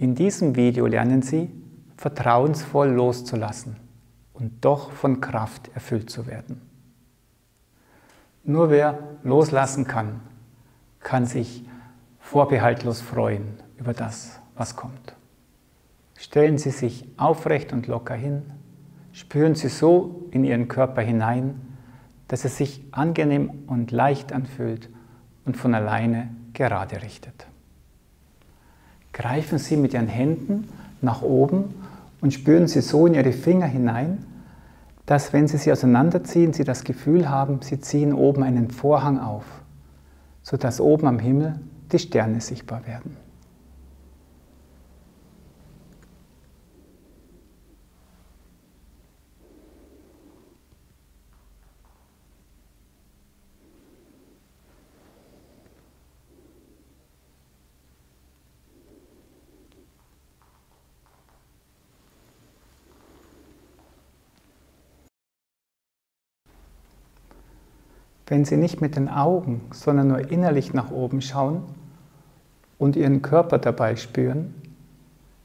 In diesem Video lernen Sie, vertrauensvoll loszulassen und doch von Kraft erfüllt zu werden. Nur wer loslassen kann, kann sich vorbehaltlos freuen über das, was kommt. Stellen Sie sich aufrecht und locker hin, spüren Sie so in Ihren Körper hinein, dass es sich angenehm und leicht anfühlt und von alleine gerade richtet. Greifen Sie mit Ihren Händen nach oben und spüren Sie so in Ihre Finger hinein, dass, wenn Sie sie auseinanderziehen, Sie das Gefühl haben, Sie ziehen oben einen Vorhang auf, sodass oben am Himmel die Sterne sichtbar werden. Wenn Sie nicht mit den Augen, sondern nur innerlich nach oben schauen und Ihren Körper dabei spüren,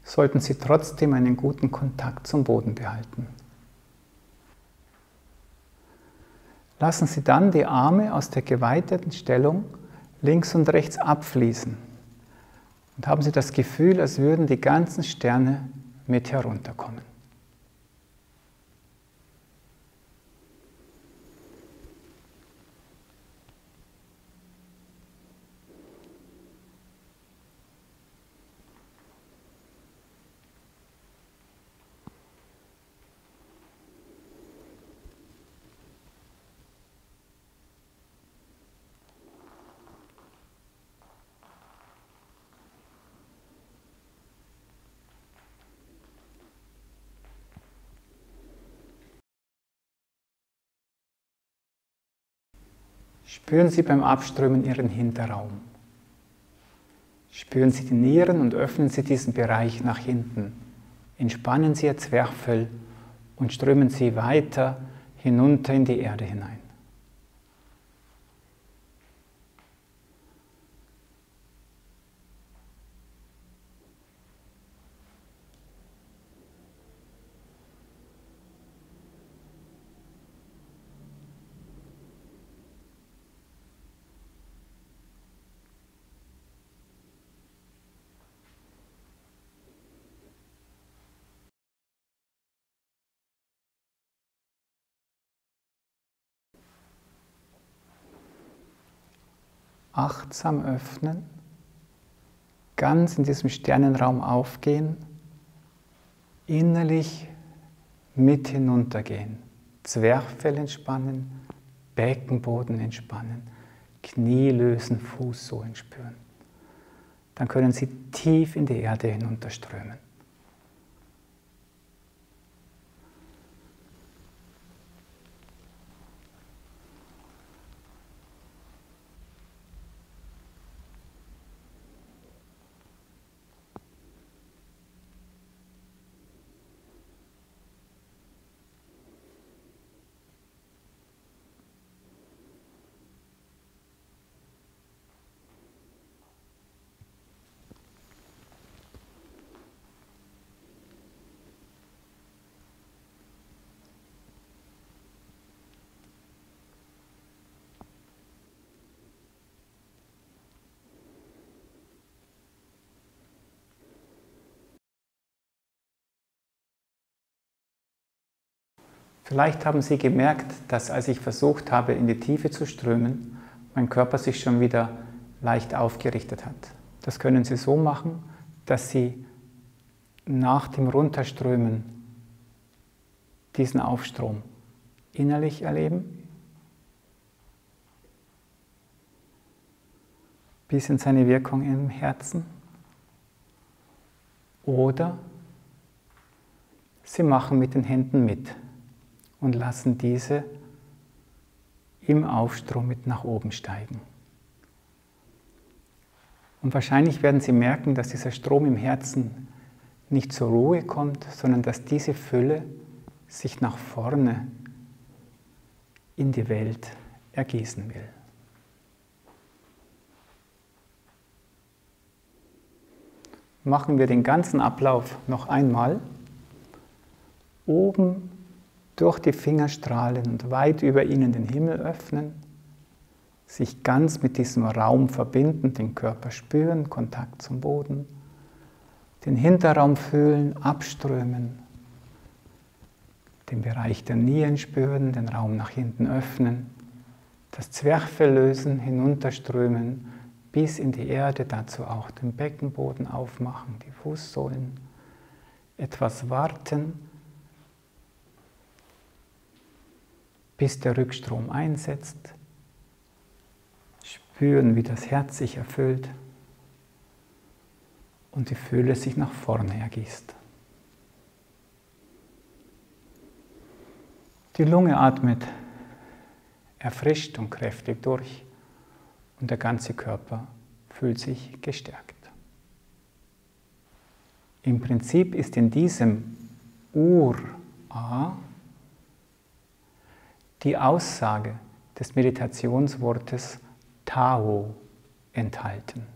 sollten Sie trotzdem einen guten Kontakt zum Boden behalten. Lassen Sie dann die Arme aus der geweiteten Stellung links und rechts abfließen und haben Sie das Gefühl, als würden die ganzen Sterne mit herunterkommen. Spüren Sie beim Abströmen Ihren Hinterraum. Spüren Sie die Nieren und öffnen Sie diesen Bereich nach hinten. Entspannen Sie Ihr Zwerchfell und strömen Sie weiter hinunter in die Erde hinein. Achtsam öffnen, ganz in diesem Sternenraum aufgehen, innerlich mit hinuntergehen, Zwerchfell entspannen, Beckenboden entspannen, Knie lösen, Fußsohlen spüren. Dann können Sie tief in die Erde hinunterströmen. Vielleicht haben Sie gemerkt, dass, als ich versucht habe, in die Tiefe zu strömen, mein Körper sich schon wieder leicht aufgerichtet hat. Das können Sie so machen, dass Sie nach dem Runterströmen diesen Aufstrom innerlich erleben, bis in seine Wirkung im Herzen, oder Sie machen mit den Händen mit und lassen diese im Aufstrom mit nach oben steigen. Und wahrscheinlich werden Sie merken, dass dieser Strom im Herzen nicht zur Ruhe kommt, sondern dass diese Fülle sich nach vorne in die Welt ergießen will. machen wir den ganzen Ablauf noch einmal. Oben durch die Finger strahlen und weit über ihnen den Himmel öffnen, sich ganz mit diesem Raum verbinden, den Körper spüren, Kontakt zum Boden, den Hinterraum fühlen, abströmen, den Bereich der Nieren spüren, den Raum nach hinten öffnen, das Zwerchfell lösen, hinunterströmen, bis in die Erde, dazu auch den Beckenboden aufmachen, die Fußsohlen, etwas warten, bis der Rückstrom einsetzt, spüren, wie das Herz sich erfüllt und die Fülle sich nach vorne ergießt. Die Lunge atmet erfrischt und kräftig durch und der ganze Körper fühlt sich gestärkt. Im Prinzip ist in diesem Ur-A die Aussage des Meditationswortes Tao enthalten.